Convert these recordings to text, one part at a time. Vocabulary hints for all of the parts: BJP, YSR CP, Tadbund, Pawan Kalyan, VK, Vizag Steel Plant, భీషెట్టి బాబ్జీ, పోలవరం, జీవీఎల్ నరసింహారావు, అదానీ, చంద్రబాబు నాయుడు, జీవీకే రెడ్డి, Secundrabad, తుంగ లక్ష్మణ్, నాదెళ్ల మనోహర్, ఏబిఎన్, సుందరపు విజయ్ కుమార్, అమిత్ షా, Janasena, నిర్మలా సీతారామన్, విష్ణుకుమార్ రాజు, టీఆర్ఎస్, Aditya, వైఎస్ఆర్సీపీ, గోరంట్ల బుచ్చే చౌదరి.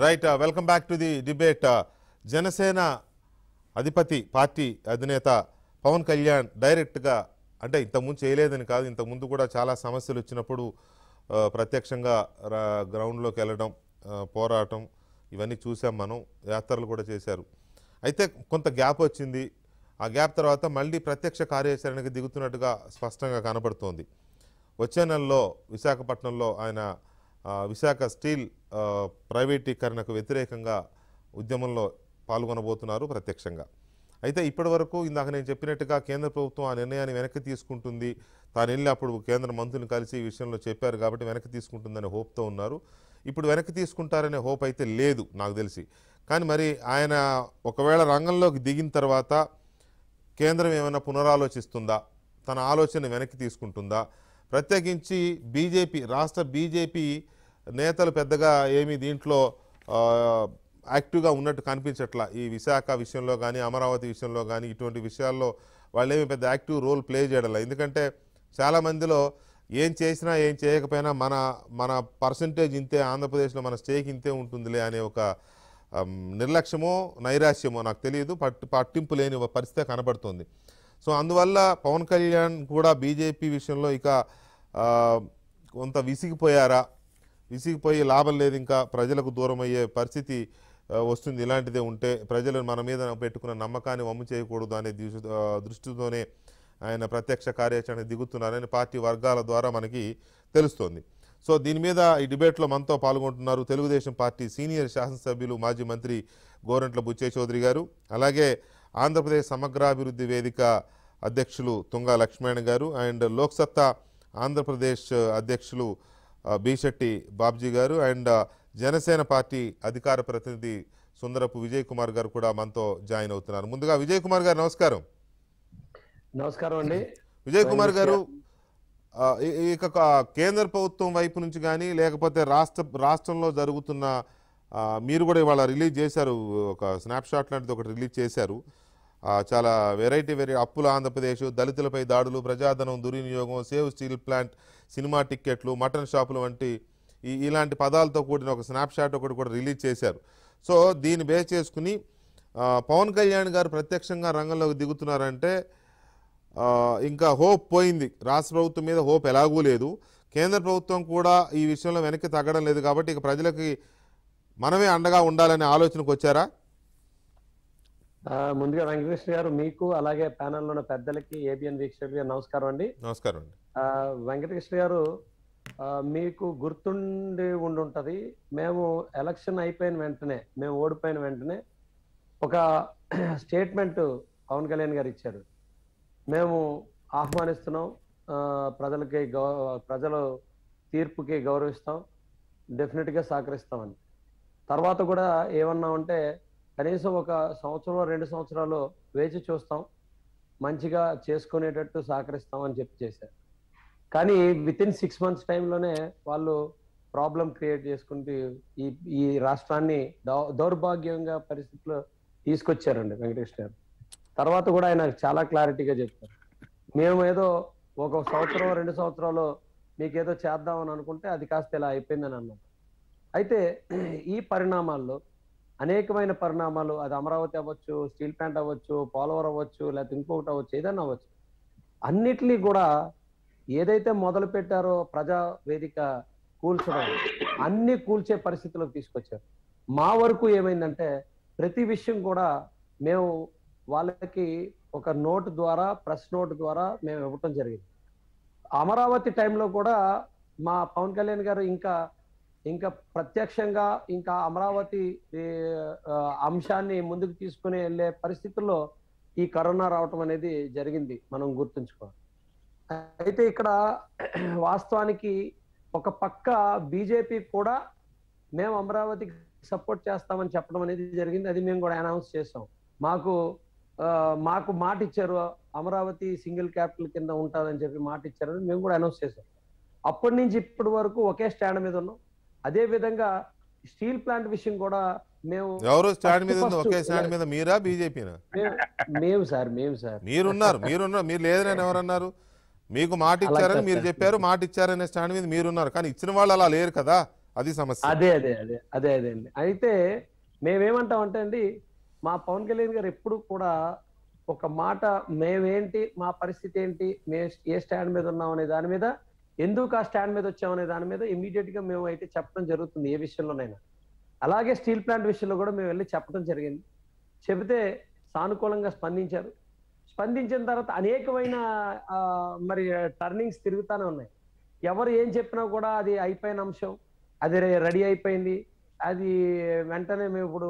Right, welcome back to the debate. Janasena Adipati Party Adineta Pawan Kalyan direct ga అంటే ఇంతకుముందు చేయలేదని కాదు, ఇంతకుముందు కూడా చాలా సమస్యలు వచ్చినప్పుడు ప్రత్యక్షంగా గ్రౌండ్లోకి వెళ్ళడం, పోరాటం ఇవన్నీ చూసాం మనం, యాత్రలు కూడా చేశారు. అయితే కొంత గ్యాప్ వచ్చింది, ఆ గ్యాప్ తర్వాత మళ్ళీ ప్రత్యక్ష కార్యాచరణకి దిగుతున్నట్టుగా స్పష్టంగా కనబడుతోంది. వచ్చే నెలలో విశాఖపట్నంలో ఆయన విశాఖ స్టీల్ ప్రైవేటీకరణకు వ్యతిరేకంగా ఉద్యమంలో పాల్గొనబోతున్నారు ప్రత్యక్షంగా. అయితే ఇప్పటి వరకు ఇందాక నేను చెప్పినట్టుగా కేంద్ర ప్రభుత్వం ఆ నిర్ణయాన్ని వెనక్కి తీసుకుంటుంది, తాను వెళ్ళి అప్పుడు కేంద్ర మంత్రులను కలిసి ఈ విషయంలో చెప్పారు కాబట్టి వెనక్కి తీసుకుంటుందనే హోప్తో ఉన్నారు. ఇప్పుడు వెనక్కి తీసుకుంటారనే హోప్ అయితే లేదు నాకు తెలిసి. కానీ మరి ఆయన ఒకవేళ రంగంలోకి దిగిన తర్వాత కేంద్రం ఏమైనా పునరాలోచిస్తుందా, తన ఆలోచన వెనక్కి తీసుకుంటుందా? ప్రత్యేకించి బీజేపీ రాష్ట్ర బీజేపీ నేతలు పెద్దగా ఏమీ దీంట్లో యాక్టివ్గా ఉన్నట్టు కనిపించట్లా. ఈ విశాఖ విషయంలో కానీ అమరావతి విషయంలో కానీ ఇటువంటి విషయాల్లో వాళ్ళు ఏమి పెద్ద యాక్టివ్ రోల్ ప్లే చేయడం. ఎందుకంటే చాలామందిలో ఏం చేసినా ఏం చేయకపోయినా మన మన పర్సంటేజ్ ఇంతే, ఆంధ్రప్రదేశ్లో మన స్టేక్ ఇంతే ఉంటుందిలే అనే ఒక నిర్లక్ష్యమో నైరాశ్యమో నాకు తెలియదు, పట్టింపు లేని పరిస్థితి కనబడుతుంది. సో అందువల్ల పవన్ కళ్యాణ్ కూడా బీజేపీ విషయంలో ఇక కొంత విసిగిపోయారా, విసిగిపోయి లాభం లేదు, ఇంకా ప్రజలకు దూరం అయ్యే పరిస్థితి వస్తుంది ఇలాంటిదే ఉంటే, ప్రజలు మన మీద పెట్టుకున్న నమ్మకాన్ని వమ్ము చేయకూడదు అనే దృష్టితోనే ఆయన ప్రత్యక్ష కార్యాచరణ దిగుతున్నారని పార్టీ వర్గాల ద్వారా మనకి తెలుస్తోంది. సో దీని మీద ఈ డిబేట్లో మనతో పాల్గొంటున్నారు తెలుగుదేశం పార్టీ సీనియర్ శాసనసభ్యులు మాజీ మంత్రి గోరంట్ల బుచ్చే చౌదరి గారు, అలాగే ఆంధ్రప్రదేశ్ సమగ్రాభివృద్ధి వేదిక అధ్యక్షులు తుంగ లక్ష్మణ్ గారు అండ్ లోక్సత్తా ఆంధ్రప్రదేశ్ అధ్యక్షులు భీషెట్టి బాబ్జీ గారు అండ్ జనసేన పార్టీ అధికార ప్రతినిధి సుందరపు విజయ్ కుమార్ గారు కూడా మనతో జాయిన్ అవుతున్నారు. ముందుగా విజయ్ కుమార్ గారు నమస్కారం. నమస్కారం అండి విజయ్ కుమార్ గారు. ఇక కేంద్ర ప్రభుత్వం వైపు నుంచి కానీ లేకపోతే రాష్ట్రంలో జరుగుతున్న, మీరు కూడా ఇవాళ రిలీజ్ చేశారు ఒక స్నాప్షాట్ లాంటిది ఒకటి రిలీజ్ చేశారు, చాలా వెరైటీ అప్పుల ఆంధ్రప్రదేశ్, దళితులపై దాడులు, ప్రజాధనం దుర్వినియోగం, సేవ్ స్టీల్ ప్లాంట్, సినిమా టిక్కెట్లు, మటన్ షాపులు వంటి ఇలాంటి పదాలతో కూడిన ఒక స్నాప్షాట్ ఒకటి కూడా రిలీజ్ చేశారు. సో దీన్ని బేస్ చేసుకుని పవన్ కళ్యాణ్ గారు ప్రత్యక్షంగా రంగంలోకి దిగుతున్నారంటే ఇంకా హోప్ పోయింది, రాష్ట్ర ప్రభుత్వం మీద హోప్ ఎలాగూ లేదు, కేంద్ర ప్రభుత్వం కూడా ఈ విషయంలో వెనక్కి తగ్గడం లేదు, కాబట్టి ఇక ప్రజలకి మనమే అండగా ఉండాలనే ఆలోచనకు వచ్చారా? ముందుగా వెంకటకృష్ణ గారు మీకు అలాగే ప్యానెల్ లో పెద్దలకి ఏబిఎన్ వీక్షకులకి నమస్కారం అండి. నమస్కారం అండి. వెంకటకృష్ణ గారు, మీకు గుర్తుండి ఉండుంటది, మేము ఎలక్షన్ అయిపోయిన వెంటనే, మేము ఓడిపోయిన వెంటనే ఒక స్టేట్మెంట్ పవన్ కళ్యాణ్ గారు ఇచ్చారు. మేము ఆహ్వానిస్తున్నాం, ప్రజల తీర్పుకి గౌరవిస్తాం, డెఫినెట్గా సహకరిస్తామని. తర్వాత కూడా ఏమన్నామంటే కనీసం ఒక సంవత్సరంలో 2 సంవత్సరాలు వేచి చూస్తాం, మంచిగా చేసుకునేటట్టు సహకరిస్తాం అని చెప్పి చేశారు. కానీ వితిన్ 6 months టైంలోనే వాళ్ళు ప్రాబ్లం క్రియేట్ చేసుకుంటూ ఈ రాష్ట్రాన్ని దౌర్భాగ్యంగా పరిస్థితుల్లో తీసుకొచ్చారండి వెంకటేష్ గారు. తర్వాత కూడా ఆయన చాలా క్లారిటీగా చెప్పారు, మేము ఏదో ఒక 1 సంవత్సరం 2 సంవత్సరాలు మీకేదో చేద్దామని అనుకుంటే అది కాస్త ఇలా అయిపోయిందని అన్నాం. అయితే ఈ పరిణామాల్లో అనేకమైన పరిణామాలు, అది అమరావతి అవ్వచ్చు, స్టీల్ ప్లాంట్ అవ్వచ్చు, పోలవరం అవ్వచ్చు, లేకపోతే ఇంకొకటి అవ్వచ్చు, ఏదైనా అవ్వచ్చు, అన్నిటినీ కూడా ఏదైతే మొదలు పెట్టారో ప్రజా వేదిక కూల్చడం, అన్ని కూల్చే పరిస్థితులకు తీసుకొచ్చారు. మా వరకు ఏమైందంటే ప్రతి విషయం కూడా మేము వాళ్ళకి ఒక నోటు ద్వారా, ప్రెస్ నోటు ద్వారా మేము ఇవ్వటం జరిగింది. అమరావతి టైంలో కూడా మా పవన్ కళ్యాణ్ గారు ఇంకా ప్రత్యక్షంగా ఇంకా అమరావతి అంశాన్ని ముందుకు తీసుకుని వెళ్ళే పరిస్థితుల్లో ఈ కరోనా రావటం అనేది జరిగింది, మనం గుర్తుంచుకోవాలి. అయితే ఇక్కడ వాస్తవానికి ఒక పక్క బీజేపీ కూడా మేము అమరావతికి సపోర్ట్ చేస్తామని చెప్పడం అనేది జరిగింది, అది మేము కూడా అనౌన్స్ చేసాం. మాకు మాట ఇచ్చారు, అమరావతి సింగిల్ క్యాపిటల్ కింద ఉంటుందని చెప్పి మాట ఇచ్చారని మేము కూడా అనౌన్స్ చేసాం. అప్పటి నుంచి ఇప్పటి వరకు ఒకే స్టాండ్ మీద ఉన్నాం. అదే విధంగా స్టీల్ ప్లాంట్ విషయం కూడా ఎవరన్నారు, మీకు మాట ఇచ్చారని మీరు చెప్పారు, మాట ఇచ్చారనే స్టాండ్ మీద మీరున్నారు, కానీ ఇచ్చిన వాళ్ళు అలా లేరు కదా, అది సమస్య. అదే అదే అదే అదే అదే అండి. అయితే మేమేమంటామంటే అండి, మా పవన్ కళ్యాణ్ గారు ఎప్పుడు కూడా ఒక మాట మేమేంటి, మా పరిస్థితి ఏంటి, మేము ఏ స్టాండ్ మీద ఉన్నాం అనే దాని మీద, ఎందుకు ఆ స్టాండ్ మీద వచ్చామనే దాని మీద ఇమీడియట్ గా మేము అయితే చెప్పడం జరుగుతుంది ఏ విషయంలోనైనా. అలాగే స్టీల్ ప్లాంట్ విషయంలో కూడా మేము వెళ్ళి చెప్పడం జరిగింది. చెబితే సానుకూలంగా స్పందించారు. స్పందించిన తర్వాత అనేకమైన మరి టర్నింగ్స్ తిరుగుతూనే ఉన్నాయి. ఎవరు ఏం చెప్పినా కూడా అది అయిపోయిన అంశం, అది రెడీ అయిపోయింది, అది వెంటనే మేము ఇప్పుడు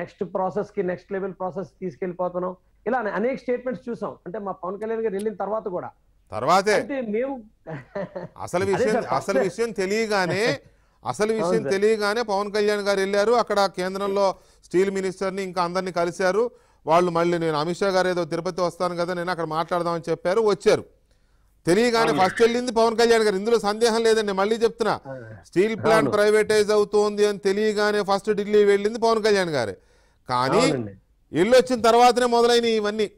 నెక్స్ట్ ప్రాసెస్కి, నెక్స్ట్ లెవెల్ ప్రాసెస్ తీసుకెళ్ళిపోతున్నాం, ఇలా అనేక స్టేట్మెంట్స్ చూసాం. అంటే మా పవన్ కళ్యాణ్ గారు వెళ్ళిన తర్వాత కూడా తర్వాతే మేము అసలు విషయం తెలియగానే పవన్ కళ్యాణ్ గారు వెళ్ళారు. అక్కడ కేంద్రంలో స్టీల్ మినిస్టర్ని ఇంకా అందరినీ కలిశారు. వాళ్ళు మళ్ళీ నేను అమిత్ షా గారు ఏదో తిరుపతి వస్తాను కదా, నేను అక్కడ మాట్లాడదామని చెప్పారు, వచ్చారు. తెలియగానే ఫస్ట్ వెళ్ళింది పవన్ కళ్యాణ్ గారు. ఇందులో సందేహం లేదండి, మళ్ళీ చెప్తున్నా, స్టీల్ ప్లాంట్ ప్రైవేటైజ్ అవుతోంది అని తెలియగానే ఫస్ట్ ఢిల్లీ వెళ్ళింది పవన్ కళ్యాణ్ గారే. కానీ ఇల్లు వచ్చిన తర్వాతనే మొదలైన ఇవన్నీ.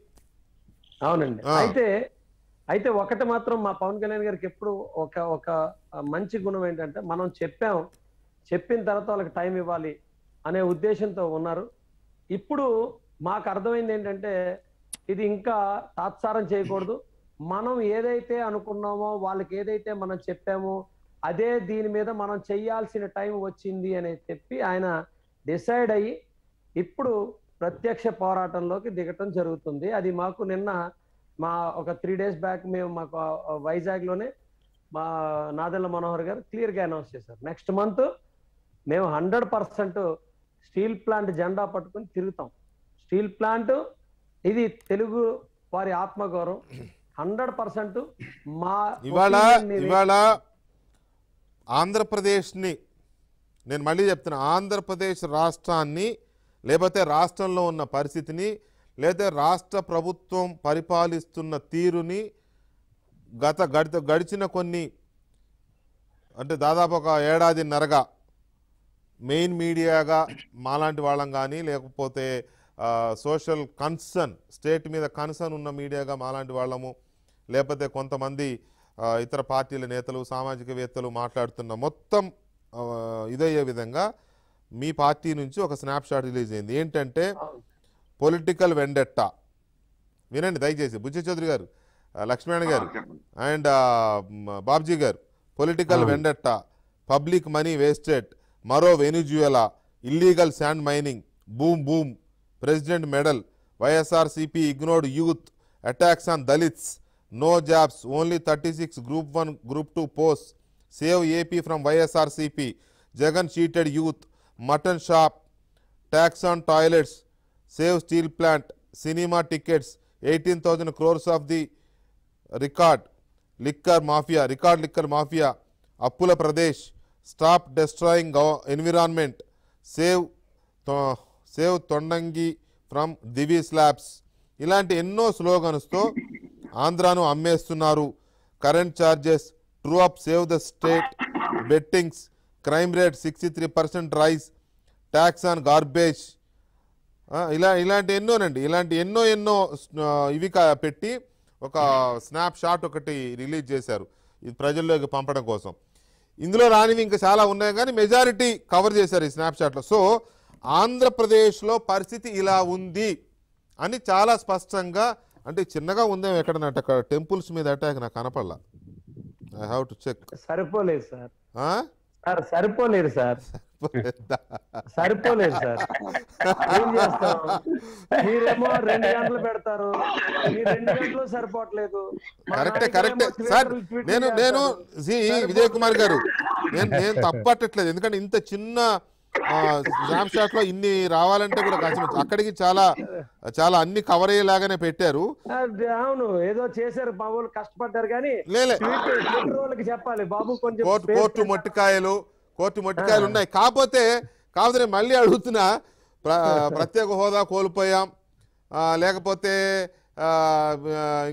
అవునండి. అయితే ఒకటి మాత్రం మా పవన్ కళ్యాణ్ గారికి ఎప్పుడు ఒక ఒక మంచి గుణం ఏంటంటే, మనం చెప్పిన తర్వాత వాళ్ళకి టైం ఇవ్వాలి అనే ఉద్దేశంతో ఉన్నారు. ఇప్పుడు మాకు అర్థమైంది ఏంటంటే, ఇది ఇంకా తాత్సారం చేయకూడదు. మనం ఏదైతే అనుకున్నామో, వాళ్ళకి ఏదైతే మనం చెప్పామో, అదే దీని మీద మనం చేయాల్సిన టైం వచ్చింది అని చెప్పి ఆయన డిసైడ్ అయ్యి ఇప్పుడు ప్రత్యక్ష పోరాటంలోకి దిగటం జరుగుతుంది. అది మాకు నిన్న మా ఒక 3 days బ్యాక్ మేము మాకు వైజాగ్లోనే మా నాదెళ్ల మనోహర్ గారు క్లియర్గా అనౌన్స్ చేశారు, నెక్స్ట్ మంత్ మేము 100% స్టీల్ ప్లాంట్ జెండా పట్టుకుని తిరుగుతాం. స్టీల్ ప్లాంట్ ఇది తెలుగు వారి ఆత్మగౌరవం. 100% ఇవాళ ఆంధ్రప్రదేశ్ని, నేను మళ్ళీ చెప్తున్నా, ఆంధ్రప్రదేశ్ రాష్ట్రాన్ని, లేకపోతే రాష్ట్రంలో ఉన్న పరిస్థితిని, లేదా రాష్ట్ర ప్రభుత్వం పరిపాలిస్తున్న తీరుని గడిచిన కొన్ని, అంటే దాదాపు ఒక 1.5 years మెయిన్ మీడియాగా మాలాంటి వాళ్ళం కానీ, లేకపోతే సోషల్ కన్సర్న్, స్టేట్ మీద కన్సర్న్ ఉన్న మీడియాగా మాలాంటి వాళ్ళము, లేకపోతే కొంతమంది ఇతర పార్టీల నేతలు, సామాజికవేత్తలు మాట్లాడుతున్న మొత్తం ఇదయ్యే విధంగా మీ పార్టీ నుంచి ఒక స్నాప్షాట్ రిలీజ్ అయింది. ఏంటంటే పొలిటికల్ వెండెట్టా. వినండి దయచేసి, బుచ్చి చౌదరి గారు, లక్ష్మణ్ గారు అండ్ బాబ్జీ గారు, political vendetta, public money wasted, మరో Venezuela, illegal sand mining, boom boom, president medal, YSR CP ignored youth, attacks on Dalits, no jobs, only 36 Group 1, Group 2 post, save AP from YSR CP, Jagan cheated youth, mutton shop, tax on toilets, save steel plant, cinema tickets, 18,000 crores off the record liquor mafia, అప్పుల Pradesh, stop destroying environment, save Tondangi from Divi slabs, ఇలాంటి ఎన్నో స్లోగన్స్తో ఆంధ్రాను అమ్మేస్తున్నారు. Current charges, true up save the state, bettings, crime rate 63% rise, tax on garbage, ఇలాంటి ఎన్నో ఇవి పెట్టి ఒక స్నాప్ షాట్ ఒకటి రిలీజ్ చేశారు ఇది ప్రజల్లోకి పంపడం కోసం. ఇందులో రానివి ఇంకా చాలా ఉన్నాయి కానీ మెజారిటీ కవర్ చేశారు ఈ స్నాప్ షాట్లో. సో ఆంధ్రప్రదేశ్లో పరిస్థితి ఇలా ఉంది అని చాలా స్పష్టంగా, అంటే చిన్నగా ఉందేమో ఎక్కడనట, అక్కడ టెంపుల్స్ మీద అటాక్ నాకు కనపడలా. I have to check. సరిపోలేదు సార్, సరిపోలేదు సార్. ఏం చేస్తాం, మీరేమో 2 గంటలు పెడతారు, మీరు 2 గంటలు సరిపోవట్లేదు. కరెక్టే సార్. నేను విజయ్ కుమార్ గారు, నేను తప్పట్టట్లేదు, ఎందుకంటే ఇంత చిన్న జామ్ షాట్ లో ఇన్ని రావాలంటే కూడా కష్టం. అక్కడికి చాలా చాలా అన్ని కవర్ అయ్యేలాగానే పెట్టారు. అవును, ఏదో చేశారు బాబు, కష్టపడ్డారు. కానీ చెప్పాలి బాబు, కొంచెం కోర్టు మొట్టికాయలు ఉన్నాయి. కాకపోతే నేను మళ్ళీ అడుగుతున్నా, ప్రత్యేక హోదా కోల్పోయాం, లేకపోతే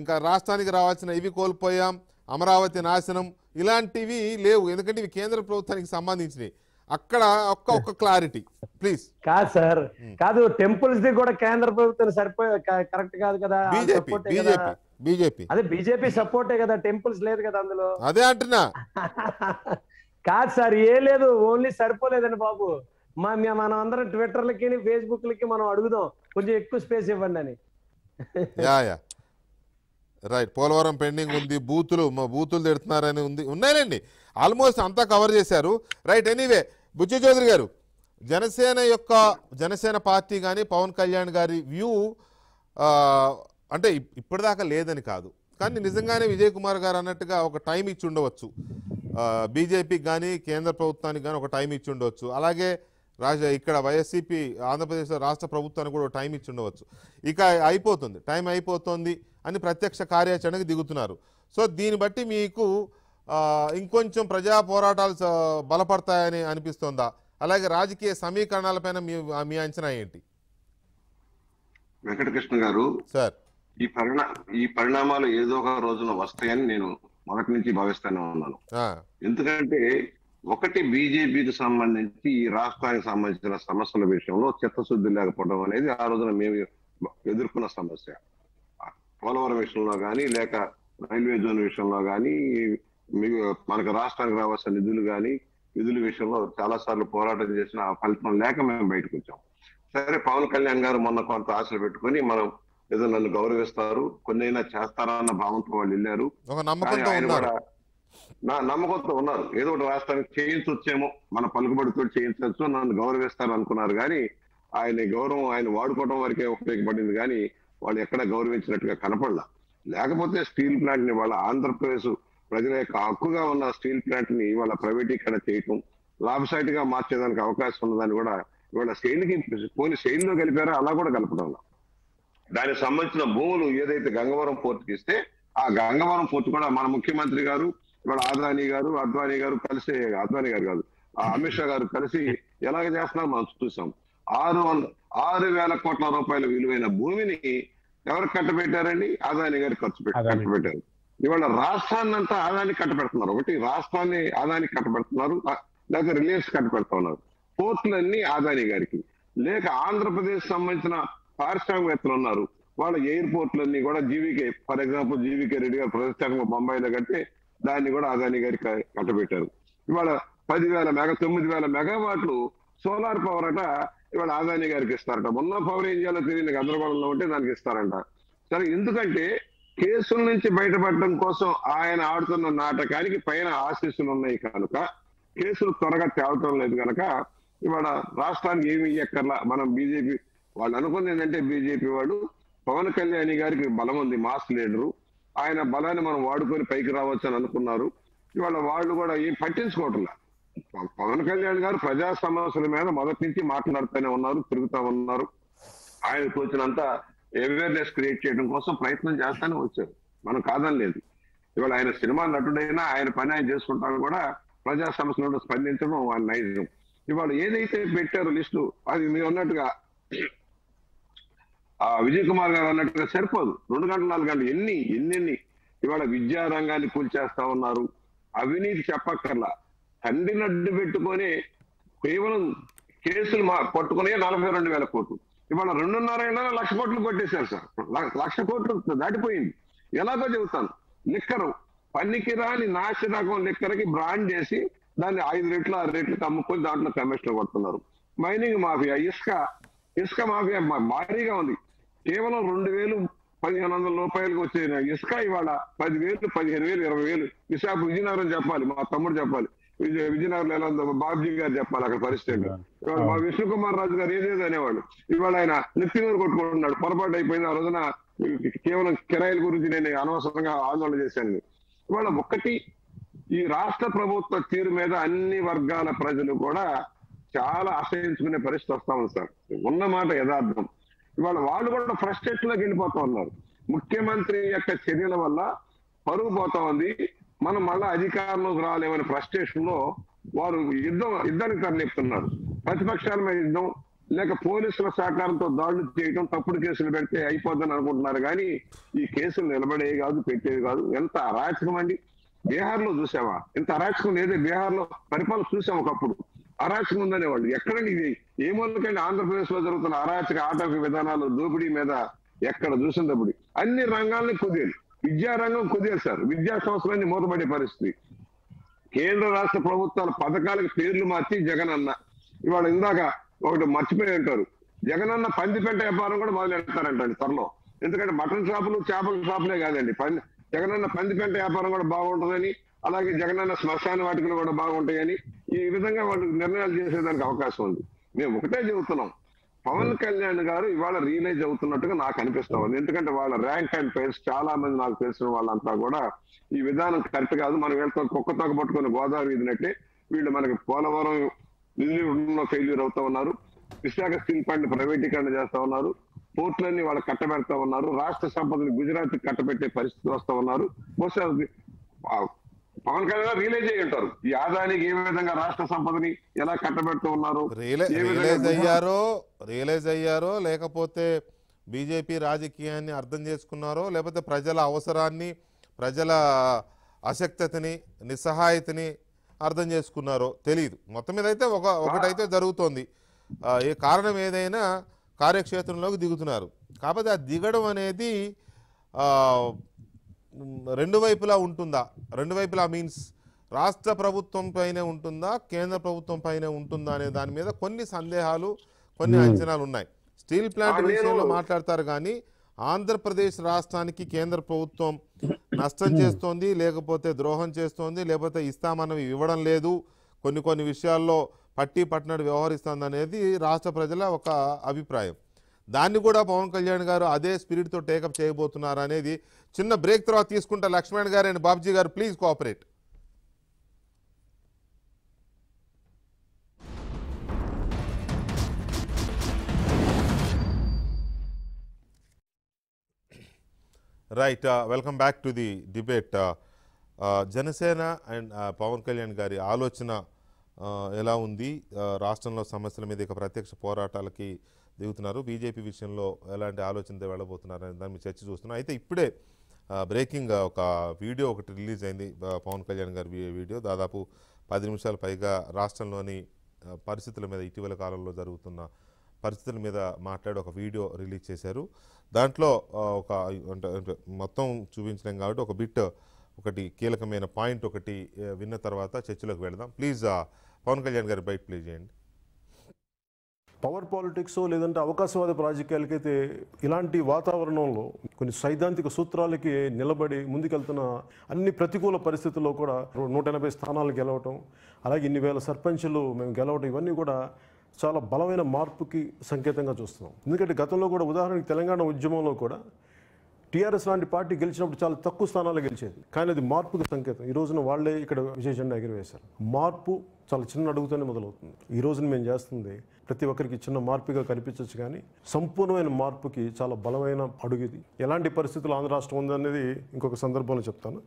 ఇంకా రాష్ట్రానికి రావాల్సిన ఇవి కోల్పోయాం, అమరావతి నాశనం, ఇలాంటివి లేవు, ఎందుకంటే ఇవి కేంద్ర ప్రభుత్వానికి సంబంధించినవి. అక్కడ ఒక్క క్లారిటీ ప్లీజ్. కాదు సార్, కాదు, టెంపుల్స్ ది కూడా కేంద్ర ప్రభుత్వం సరిపోయే కరెక్ట్ కాదు కదా, బీజేపీ సపోర్టే కదా, టెంపుల్స్ లేదు కదా అందులో. అదే అంటున్నా కాదు సార్ ఏ లేదు ఓన్లీ సరిపోలేదండి బాబు మనం అందరం ట్విట్టర్లకి ఫేస్బుక్లకి మనం అడుగుదాం కొంచెం ఎక్కువ స్పేస్ ఇవ్వండి అని రైట్ పోలవరం పెండింగ్ ఉంది బూతులు తిడుతున్నారని ఉంది ఉన్నాయండి ఆల్మోస్ట్ అంతా కవర్ చేశారు రైట్ ఎనీవే బుచ్చి చౌదరి గారు జనసేన పార్టీ కానీ పవన్ కళ్యాణ్ గారి వ్యూ అంటే ఇప్పటిదాకా లేదని కాదు కానీ నిజంగానే విజయ్ కుమార్ గారు అన్నట్టుగా ఒక టైం ఇచ్చి ఉండవచ్చు బీజేపీకి కానీ కేంద్ర ప్రభుత్వానికి కానీ ఒక టైం ఇచ్చి ఉండవచ్చు అలాగే ఇక్కడ వైఎస్సీపీ ఆంధ్రప్రదేశ్లో రాష్ట్ర ప్రభుత్వానికి కూడా టైం ఇచ్చి ఉండవచ్చు ఇక అయిపోతుంది టైం అయిపోతుంది అని ప్రత్యక్ష కార్యాచరణకు దిగుతున్నారు సో దీన్ని బట్టి మీకు ఇంకొంచెం ప్రజా పోరాటాలు బలపడతాయని అనిపిస్తుందా అలాగే రాజకీయ సమీకరణాలపైన మీ అంచనా ఏంటి వెంకటకృష్ణ గారు సార్ ఈ పరిణామాలు ఏదో ఒక రోజున వస్తాయని నేను మొదటి నుంచి భావిస్తానే ఉన్నాను ఎందుకంటే ఒకటి బీజేపీకి సంబంధించి ఈ రాష్ట్రానికి సంబంధించిన సమస్యల విషయంలో చిత్తశుద్ధి లేకపోవడం అనేది ఆ రోజున మేము ఎదుర్కొన్న సమస్య పోలవరం విషయంలో కానీ లేక రైల్వే జోన్ విషయంలో కానీ మనకు రాష్ట్రానికి రావాల్సిన నిధుల విషయంలో చాలా సార్లు పోరాటం చేసిన ఆ ఫలితం లేక మేము బయటకు వచ్చాం సరే పవన్ కళ్యాణ్ గారు మొన్న కొంత ఆశలు పెట్టుకుని మనం ఏదో నన్ను గౌరవిస్తారు కొన్నైనా చేస్తారా అన్న భావంతో వాళ్ళు వెళ్ళారు నా నమ్మకంతో ఉన్నారు ఏదో ఒకటి రాష్ట్రానికి చేయించొచ్చేమో మన పలుకుబడితో చేయించవచ్చు నన్ను గౌరవిస్తారు అనుకున్నారు కానీ ఆయన గౌరవం ఆయన వాడుకోవడం వరకే ఉపయోగపడింది కానీ వాళ్ళు ఎక్కడ గౌరవించినట్టుగా కనపడలా లేకపోతే స్టీల్ ప్లాంట్ ని వాళ్ళ ఆంధ్రప్రదేశ్ ప్రజల యొక్క హక్కుగా ఉన్న స్టీల్ ప్లాంట్ ని ఇవాళ ప్రైవేటీకరణ చేయటం లాభసాటిగా మార్చేదానికి అవకాశం ఉన్నదని కూడా ఇవాళ శైలికి పోని శైలిలో కలిపారో అలా కూడా కలపడం దానికి సంబంధించిన భూములు ఏదైతే గంగవరం పోర్టుకి ఇస్తే ఆ గంగవరం పోర్టు కూడా మన ముఖ్యమంత్రి గారు ఇవాళ అద్వానీ గారు కాదు అమిత్ షా గారు కలిసి ఎలాగ చేస్తున్నారు మనం చూసాం 6,000 కోట్ల రూపాయల విలువైన భూమిని ఎవరు కట్టబెట్టారండి అదానీ గారు కట్టబెట్టారు ఇవాళ రాష్ట్రాన్నంతా ఆదాయాన్ని కట్టబెడుతున్నారు ఒకటి రాష్ట్రాన్ని ఆదాయానికి కట్టబెడుతున్నారు లేక రిలయన్స్ కట్టబెడతా ఉన్నారు పోర్టులన్నీ ఆదానీ గారికి లేక ఆంధ్రప్రదేశ్ సంబంధించిన పారిశ్రామికవేత్తలు ఉన్నారు వాళ్ళ ఎయిర్పోర్ట్లన్నీ కూడా GVK for example జీవీకే రెడ్డి గారు ప్రతిష్టాత్మక బొంబాయిలో కట్టి దాన్ని కూడా అదానీ గారికి కట్టబెట్టారు ఇవాళ 9,000 మెగావాట్లు సోలార్ పవర్ అట ఇవాళ అదానీ గారికి ఇస్తారట మొన్న పవర్ ఏం చేయాలో తెలియని గందరగోళంలో ఉంటే దానికి ఇస్తారంట సరే ఎందుకంటే కేసుల నుంచి బయటపడడం కోసం ఆయన ఆడుతున్న నాటకానికి పైన ఆశీస్సులు ఉన్నాయి కనుక కేసులు త్వరగా తేవటం లేదు కనుక ఇవాళ రాష్ట్రానికి ఏమి ఇయ్యక్కర్లా మనం బీజేపీ వాళ్ళు అనుకుంది ఏంటంటే బీజేపీ వాళ్ళు పవన్ కళ్యాణ్ గారికి బలం ఉంది మాస్ లీడరు ఆయన బలాన్ని మనం వాడుకొని పైకి రావచ్చు అని అనుకున్నారు ఇవాళ వాళ్ళు కూడా ఏం పట్టించుకోవట్లా పవన్ కళ్యాణ్ గారు ప్రజా సమస్యల మీద మొదటి నుంచి మాట్లాడుతూనే ఉన్నారు తిరుగుతా ఉన్నారు ఆయన కూర్చున్నంత అవేర్నెస్ క్రియేట్ చేయడం కోసం ప్రయత్నం చేస్తానే వచ్చారు మనం కాదని లేదు ఇవాళ ఆయన సినిమా నటుడైనా ఆయన పని ఆయన చేసుకుంటాను కూడా ప్రజా సమస్యలను స్పందించడం ఆయన నైజం ఇవాళ ఏదైతే పెట్టారో లిస్టు అది మీరు అన్నట్టుగా ఆ విజయ్ కుమార్ గారు అన్నట్టుగా సరిపోదు 2 గంటలు 4 గంటలు ఎన్ని ఇవాళ విద్యా రంగాన్ని కూల్చేస్తా ఉన్నారు అవినీతి చెప్పక్కర్లా తండ్రిని అడ్డు పెట్టుకొని కేవలం కేసులు పట్టుకునే 42,000 కోట్లు ఇవాళ 2.5 లక్ష కోట్లు కొట్టేశారు సార్ 1,00,000 కోట్లు దాటిపోయింది ఎలాగో చెబుతాను లిక్కరు పనికి రాని నాసి రకం లిక్కరకి బ్రాండ్ చేసి దాన్ని 5 రెట్లు 6 రెట్లు అమ్ముకొని దాంట్లో కమిషన్లు కొడుతున్నారు మైనింగ్ మాఫియా ఇసుక మాఫియా భారీగా ఉంది కేవలం 2,000-1,500 రూపాయలకు వచ్చే ఇసుక ఇవాళ 10,000, 15,000, 20,000 విజయనగరం చెప్పాలి మా తమ్ముడు చెప్పాలి విజయనగరం ఎలా ఉందో బాబ్జీ గారు చెప్పాలి అక్కడ పరిస్థితి ఇవాళ మా విష్ణుకుమార్ రాజు గారు ఏదేదో అనేవాడు ఇవాళ ఆయన నెత్తిమీరు కొట్టుకుంటున్నాడు పొరపాటు అయిపోయింది ఆ రోజున కేవలం కిరాయిల గురించి నేను అనవసరంగా ఆందోళన చేశాను ఇవాళ ఒక్కటి ఈ రాష్ట్ర ప్రభుత్వ తీరు మీద అన్ని వర్గాల ప్రజలు కూడా చాలా ఆశ్రయించుకునే పరిస్థితి వస్తా ఉంది సార్ ఉన్న మాట యథార్థం ఇవాళ వాళ్ళు కూడా ఫ్రస్ట్రేషన్లోకి వెళ్ళిపోతా ఉన్నారు ముఖ్యమంత్రి యొక్క చర్యల వల్ల పరుగు పోతా ఉంది మనం మళ్ళా అధికారంలోకి రాలేమనే ఫ్రస్ట్రేషన్ లో వారు యుద్ధానికి తరలిపుతున్నారు ప్రతిపక్షాల మీద యుద్ధం లేక పోలీసుల సహకారంతో దాడులు చేయడం తప్పుడు కేసులు పెడితే అయిపోద్దని అనుకుంటున్నారు కానీ ఈ కేసులు నిలబడేవి కాదు పెట్టేవి కాదు ఎంత అరాచకం అండి బీహార్ లో చూసావా ఎంత అరాచకం లేదా బీహార్ లో పరిపాలన చూసాం ఒకప్పుడు అరాచకం ఉందనేవాళ్ళు ఎక్కడండి ఇది ఏమోకండి ఆంధ్రప్రదేశ్ లో జరుగుతున్న అరాచక ఆటంక విధానాలు దోపిడీ మీద ఎక్కడ చూసినప్పుడు అన్ని రంగాల్ని కుదేలు విద్యారంగం కుదేలు సార్ విద్యా సంస్థలన్నీ మూతపడే పరిస్థితి కేంద్ర రాష్ట్ర ప్రభుత్వాల పథకాలకు పేర్లు మార్చి జగనన్న. ఇవాళ ఇందాక ఒకటి మర్చిపోయి ఉంటారు, జగనన్న పంది పెంట వ్యాపారం కూడా మొదలెడతారంటండి త్వరలో. ఎందుకంటే మటన్ షాపులు చేపల షాపులే కాదండి, జగనన్న పంది పెంట వ్యాపారం కూడా బాగుంటుందని, అలాగే జగనన్న శ్మశాన వాటికలు కూడా బాగుంటాయని ఈ విధంగా వాళ్ళు నిర్ణయాలు చేసేదానికి అవకాశం ఉంది. మేము ఒకటే చెబుతున్నాం, పవన్ కళ్యాణ్ గారు ఇవాళ రియలైజ్ అవుతున్నట్టుగా నాకు అనిపిస్తా ఉంది. ఎందుకంటే వాళ్ళ ర్యాంక్ అండ్ పేర్స్ చాలా మంది నాకు తెలిసిన వాళ్ళంతా కూడా ఈ విధానం కరెక్ట్ కాదు, మనం వెళ్తాం కుక్క తోక పట్టుకుని గోదావరి ఇదినట్టే వీళ్ళు మనకి పోలవరం నిధులు ఫెయిల్యూర్ అవుతా ఉన్నారు, విశాఖ స్టీల్ ప్లాంట్ ప్రైవేటీకరణ చేస్తా ఉన్నారు, పోర్ట్లన్నీ వాళ్ళు కట్టబెడతా ఉన్నారు, రాష్ట్ర సంపదని గుజరాత్ కట్టబెట్టే పరిస్థితి వస్తా ఉన్నారు. బహుశా పవన్ కళ్యాణ్ గారు రియలైజ్ అయ్యి ఉంటారు ఈ ఆదాయానికి ఏ విధంగా రాష్ట్ర సంపదని ఎలా కట్టబెడుతూ ఉన్నారు, రియలైజ్ అయ్యారో లేకపోతే బీజేపీ రాజకీయాన్ని అర్థం చేసుకున్నారో, లేకపోతే ప్రజల అవసరాన్ని ప్రజల అశక్తతని నిస్సహాయతని అర్థం చేసుకున్నారో తెలియదు. మొత్తం మీద అయితే ఒకటైతే జరుగుతోంది, ఏ కారణం ఏదైనా కార్యక్షేత్రంలోకి దిగుతున్నారు. కాకపోతే ఆ దిగడం అనేది రెండు వైపులా ఉంటుందా, రెండు వైపులా మీన్స్ రాష్ట్ర ప్రభుత్వం పైనే ఉంటుందా కేంద్ర ప్రభుత్వం పైనే ఉంటుందా అనే దాని మీద కొన్ని సందేహాలు కొన్ని అంచనాలు ఉన్నాయి. స్టీల్ ప్లాంట్ విషయంలో మాట్లాడతారు కానీ ఆంధ్రప్రదేశ్ రాష్ట్రానికి కేంద్ర ప్రభుత్వం నష్టం చేస్తోంది, లేకపోతే ద్రోహం చేస్తోంది, లేకపోతే ఇస్తామన్నవి ఇవ్వడం లేదు, కొన్ని కొన్ని విషయాల్లో పట్టి పట్టినట్టు వ్యవహరిస్తుంది అనేది రాష్ట్ర ప్రజల ఒక అభిప్రాయం. దాన్ని కూడా పవన్ కళ్యాణ్ గారు అదే స్పిరిట్తో టేకప్ చేయబోతున్నారు అనేది చిన్న బ్రేక్ తర్వాత తీసుకుంటా. లక్ష్మణ్ గారు అండ్ బాబ్జీ గారు please cooperate. Right, welcome back to the debate. Janasena and Pawan Kalyan గారి ఆలోచన ఎలా ఉంది, రాష్ట్రంలో సమస్యల మీద ఇక ప్రత్యక్ష పోరాటాలకి దిగుతున్నారు, బీజేపీ విషయంలో ఎలాంటి ఆలోచనతో వెళ్ళబోతున్నారు అనే దాన్ని చర్చ చూస్తున్నాం. అయితే ఇప్పుడే బ్రేకింగ్ ఒక వీడియో ఒకటి రిలీజ్ అయింది, పవన్ కళ్యాణ్ గారి వీడియో. దాదాపు 10 నిమిషాల పైగా రాష్ట్రంలోని పరిస్థితుల మీద, ఇటీవల కాలంలో జరుగుతున్న పరిస్థితుల మీద మాట్లాడి ఒక వీడియో రిలీజ్ చేశారు. దాంట్లో ఒక మొత్తం చూపించలేం కాబట్టి ఒక బిట్, ఒకటి కీలకమైన పాయింట్ ఒకటి విన్న తర్వాత చర్చలోకి వెళదాం. ప్లీజ్ పవన్ కళ్యాణ్ గారి బయట ప్లీజ్ చేయండి. పవర్ పాలిటిక్స్ లేదంటే అవకాశవాద రాజకీయాలకైతే ఇలాంటి వాతావరణంలో కొన్ని సైద్ధాంతిక సూత్రాలకి నిలబడి ముందుకెళ్తున్న అన్ని ప్రతికూల పరిస్థితుల్లో కూడా 180 స్థానాలు గెలవటం, అలాగే ఇన్ని వేల సర్పంచులు మేము గెలవటం, ఇవన్నీ కూడా చాలా బలమైన మార్పుకి సంకేతంగా చూస్తున్నాం. ఎందుకంటే గతంలో కూడా ఉదాహరణకి తెలంగాణ ఉద్యమంలో కూడా టీఆర్ఎస్ లాంటి పార్టీ గెలిచినప్పుడు చాలా తక్కువ స్థానాలు గెలిచేది, కానీ అది మార్పుకి సంకేతం. ఈ రోజున వాళ్లే ఇక్కడ విజయ జెండా ఎగిరివేశారు. మార్పు చాలా చిన్న అడుగుతోనే మొదలవుతుంది. ఈ రోజున మేము చేస్తుంది ప్రతి ఒక్కరికి చిన్న మార్పుగా కనిపించవచ్చు, కానీ సంపూర్ణమైన మార్పుకి చాలా బలమైన అడుగు ఇది. ఎలాంటి పరిస్థితులు ఆంధ్ర రాష్ట్రం ఉందనేది ఇంకొక సందర్భంలో చెప్తాను.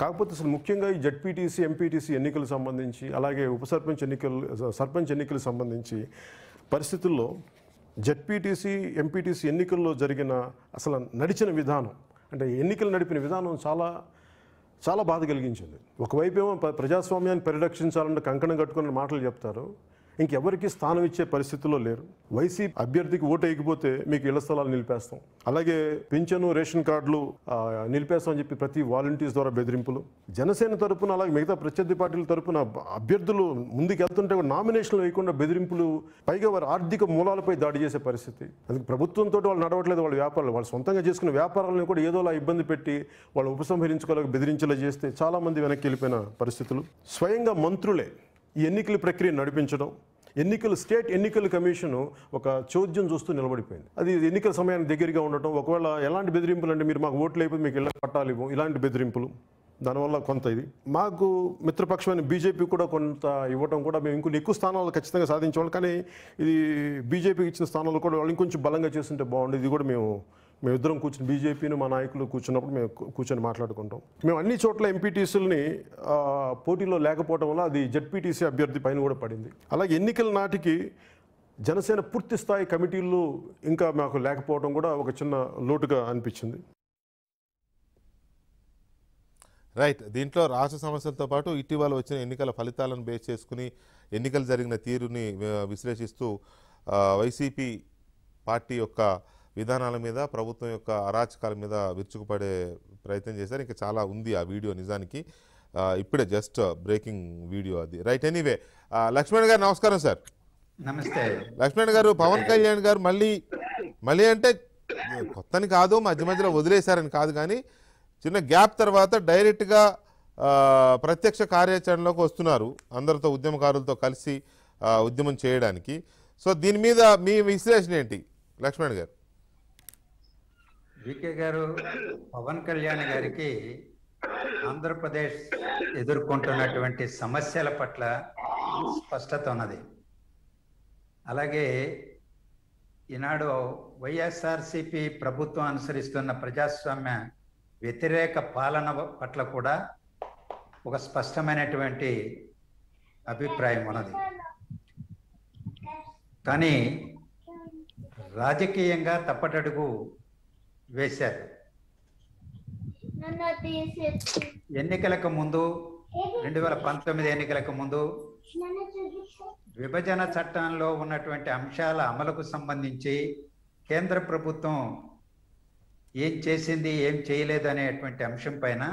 కాకపోతే అసలు ముఖ్యంగా ఈ జడ్పీటీసీ ఎంపీటీసీ ఎన్నికలకు సంబంధించి, అలాగే ఉప సర్పంచ్ ఎన్నికలు సర్పంచ్ ఎన్నికలకు సంబంధించి పరిస్థితుల్లో జడ్పీటీసీ ఎంపీటీసీ ఎన్నికల్లో జరిగిన అసలు నడిచిన విధానం, అంటే ఎన్నికలు నడిపిన విధానం చాలా చాలా బాధ కలిగించింది. ఒకవైపు ఏమో ప్రజాస్వామ్యాన్ని పరిరక్షించాలంటే కంకణం కట్టుకున్న మాటలు చెప్తారు, ఇంకెవరికి స్థానం ఇచ్చే పరిస్థితుల్లో లేరు. వైసీపీ అభ్యర్థికి ఓటు వేయకపోతే మీకు ఇళ్ల స్థలాలు నిలిపేస్తాం, అలాగే పింఛను రేషన్ కార్డులు నిలిపేస్తామని చెప్పి ప్రతి వాలంటీర్స్ ద్వారా బెదిరింపులు. జనసేన తరపున అలాగే మిగతా ప్రత్యర్థి పార్టీల తరపున అభ్యర్థులు ముందుకు వెళ్తుంటే నామినేషన్లు వేయకుండా బెదిరింపులు, పైగా వారి ఆర్థిక మూలాలపై దాడి చేసే పరిస్థితి. అందుకే ప్రభుత్వంతో వాళ్ళు నడవట్లేదు, వాళ్ళ వ్యాపారాలు వాళ్ళు సొంతంగా చేసుకున్న వ్యాపారాలను కూడా ఏదోలా ఇబ్బంది పెట్టి వాళ్ళు ఉపసంహరించుకోలేక బెదిరించేలా చేస్తే చాలామంది వెనక్కి వెళ్ళిపోయిన పరిస్థితులు. స్వయంగా మంత్రులే ఈ ఎన్నికల ప్రక్రియ నడిపించడం, స్టేట్ ఎన్నికల కమిషను ఒక చోద్యం చూస్తూ నిలబడిపోయింది. అది ఎన్నికల సమయానికి దగ్గరగా ఉండటం, ఒకవేళ ఎలాంటి బెదిరింపులు అంటే మీరు మాకు ఓట్లు అయిపోయి మీకు ఇళ్ళ పట్టాలు ఇవ్వం, ఇలాంటి బెదిరింపులు, దానివల్ల కొంత ఇది. మాకు మిత్రపక్షమైన బీజేపీ కూడా కొంత ఇవ్వటం కూడా, మేము ఇంకొన్ని ఎక్కువ స్థానాలు ఖచ్చితంగా సాధించేవాళ్ళం, కానీ ఇది బీజేపీకి ఇచ్చిన స్థానాలు కూడా వాళ్ళు ఇంకొంచెం బలంగా చేస్తుంటే బాగుండేది. ఇది కూడా మేమిద్దరం కూర్చుని బీజేపీని మా నాయకులు కూర్చున్నప్పుడు మేము కూర్చొని మాట్లాడుకుంటాం. మేము అన్ని చోట్ల ఎంపీటీసీలని పోటీలో లేకపోవడం వల్ల అది జెడ్పీటీసీ అభ్యర్థి పైన కూడా పడింది. అలాగే ఎన్నికల నాటికి జనసేన పూర్తి స్థాయి కమిటీలు ఇంకా మాకు లేకపోవడం కూడా ఒక చిన్న లోటుగా అనిపించింది. రైట్, దీంట్లో రాష్ట్ర సమస్యలతో పాటు ఇటీవల వచ్చిన ఎన్నికల ఫలితాలను బేస్ చేసుకుని ఎన్నికలు జరిగిన తీరుని విశ్లేషిస్తూ వైసీపీ పార్టీ యొక్క విధానాల మీద, ప్రభుత్వం యొక్క అరాచకాల మీద విరుచుకుపడే ప్రయత్నం చేశారు. ఇంకా చాలా ఉంది ఆ వీడియో నిజానికి. इपड़े जस्ट ब्रेकिंग वीडियो अभी राइट एनीवे लक्ष्मण गारु नमस्कार सर नमस्ते लक्ष्मण गारु पवन कल्याण गारु मल्ली मल्ली अंटे కొత్తని కాదు మధ్య మధ్యలో వదిలేశారని కాదు కానీ చిన్న గ్యాప్ తర్వాత డైరెక్ట్ గా ప్రత్యక్ష కార్యాచరణలోకి వస్తున్నారు అందరితో ఉద్యమకారులతో కలిసి ఉద్యమం చేయడానికి సో దీని మీద మీ విశ్లేషణ ఏంటి లక్ష్మణ్ గారు వికే గారు పవన్ కళ్యాణ్ గారికి ఆంధ్రప్రదేశ్ ఎదుర్కొంటున్నటువంటి సమస్యల పట్ల స్పష్టత ఉన్నది అలాగే ఈనాడు వైఎస్ఆర్ సిపి ప్రభుత్వం అనుసరిస్తున్న ప్రజాస్వామ్య వ్యతిరేక పాలన పట్ల కూడా ఒక స్పష్టమైనటువంటి అభిప్రాయం ఉన్నది కానీ రాజకీయంగా తప్పటడుగు వేశారు ఎన్నికలకు ముందు 2019 ఎన్నికలకు ముందు విభజన చట్టంలో ఉన్నటువంటి అంశాల అమలుకు సంబంధించి కేంద్ర ప్రభుత్వం ఏం చేసింది ఏం చేయలేదు అనేటువంటి అంశంపైన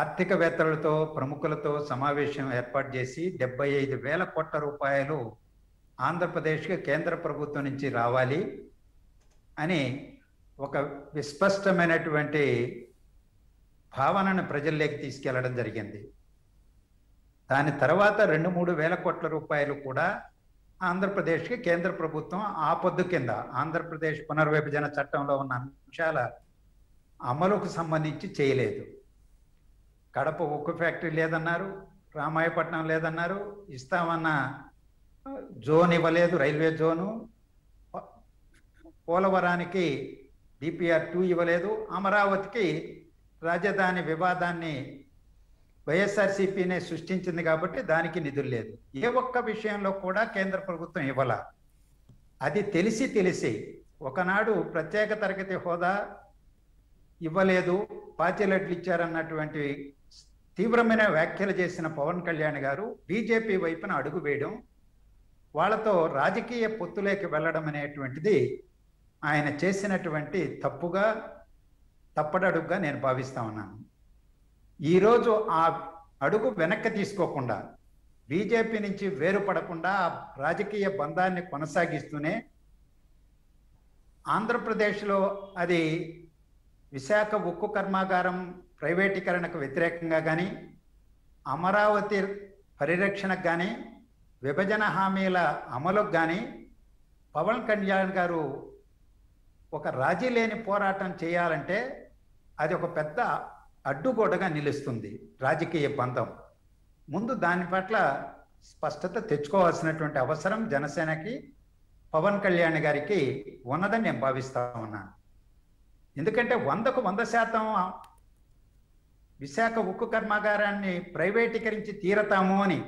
ఆర్థికవేత్తలతో ప్రముఖులతో సమావేశం ఏర్పాటు చేసి 75,000 కోట్ల రూపాయలు ఆంధ్రప్రదేశ్కి కేంద్ర ప్రభుత్వం నుంచి రావాలి అని ఒక విస్పష్టమైనటువంటి భావనను ప్రజల్లోకి తీసుకెళ్లడం జరిగింది దాని తర్వాత 2-3 వేల కోట్ల రూపాయలు కూడా ఆంధ్రప్రదేశ్కి కేంద్ర ప్రభుత్వం ఆపొద్దు కింద ఆంధ్రప్రదేశ్ పునర్విభజన చట్టంలో ఉన్న అంశాల అమలుకు సంబంధించి చేయలేదు కడప ఉక్కు ఫ్యాక్టరీ లేదన్నారు రామాయపట్నం లేదన్నారు ఇస్తామన్న జోన్ ఇవ్వలేదు రైల్వే జోను పోలవరానికి DPR 2 ఇవ్వలేదు అమరావతికి రాజధాని వివాదాన్ని వైఎస్ఆర్సీపీనే సృష్టించింది కాబట్టి దానికి నిధులు లేదు ఏ ఒక్క విషయంలో కూడా కేంద్ర ప్రభుత్వం ఇవ్వాల అది తెలిసి తెలిసి ఒకనాడు ప్రత్యేక తరగతి హోదా ఇవ్వలేదు పాచెలెట్లు ఇచ్చారన్నటువంటి తీవ్రమైన వ్యాఖ్యలు చేసిన పవన్ కళ్యాణ్ గారు బీజేపీ వైపున అడుగు వేయడం వాళ్ళతో రాజకీయ పొత్తులోకి వెళ్ళడం అనేటువంటిది ఆయన చేసినటువంటి తప్పటడుగుగా నేను భావిస్తా ఉన్నాను ఈ రోజు ఆ అడుగు వెనక్కి తీసుకోకుండా బీజేపీ నుంచి వేరుపడకుండా రాజకీయ బంధాన్ని కొనసాగిస్తూనే ఆంధ్రప్రదేశ్లో అది విశాఖ ఉక్కు కర్మాగారం ప్రైవేటీకరణకు వ్యతిరేకంగా కానీ అమరావతి పరిరక్షణకు కానీ విభజన హామీల అమలుకు కానీ పవన్ కళ్యాణ్ గారు ఒక రాజీ లేని పోరాటం చేయాలంటే అది ఒక పెద్ద అడ్డుగోడగా నిలుస్తుంది రాజకీయ బంధం ముందు దాని పట్ల స్పష్టత తెచ్చుకోవాల్సినటువంటి అవసరం జనసేనకి పవన్ కళ్యాణ్ గారికి ఉన్నదని నేను భావిస్తా ఉన్నాను ఎందుకంటే 100% విశాఖ ఉక్కు కర్మాగారాన్ని ప్రైవేటీకరించి తీరతాము అని